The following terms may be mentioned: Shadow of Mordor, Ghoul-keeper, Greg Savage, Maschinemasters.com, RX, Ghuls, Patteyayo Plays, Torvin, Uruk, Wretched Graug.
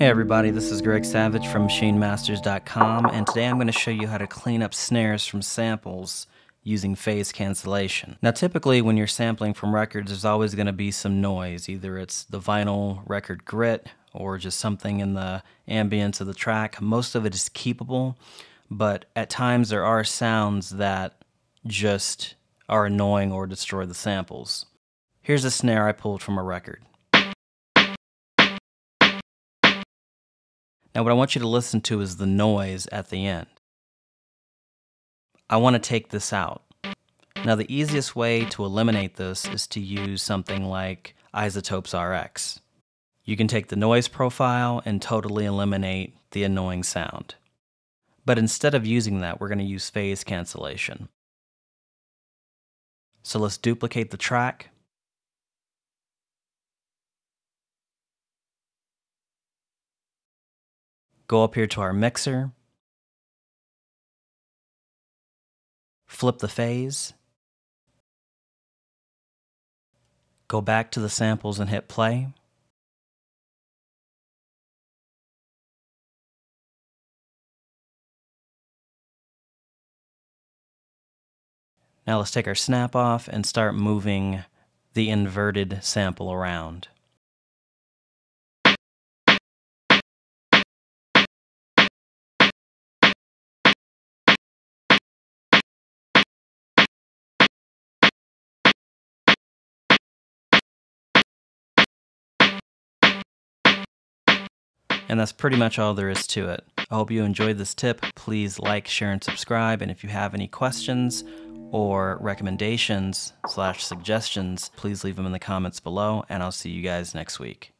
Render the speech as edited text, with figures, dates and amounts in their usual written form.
Hey everybody, this is Greg Savage from Maschinemasters.com, and today I'm going to show you how to clean up snares from samples using phase cancellation. Now typically when you're sampling from records, there's always going to be some noise. Either it's the vinyl record grit or just something in the ambience of the track. Most of it is keepable, but at times there are sounds that just are annoying or destroy the samples. Here's a snare I pulled from a record. Now what I want you to listen to is the noise at the end. I want to take this out. Now the easiest way to eliminate this is to use something like Isotopes RX. You can take the noise profile and totally eliminate the annoying sound. But instead of using that, we're going to use phase cancellation. So let's duplicate the track. Go up here to our mixer, flip the phase, go back to the samples and hit play. Now let's take our snap off and start moving the inverted sample around. And that's pretty much all there is to it. I hope you enjoyed this tip. Please like, share, and subscribe. And if you have any questions or recommendations/suggestions, please leave them in the comments below, and I'll see you guys next week.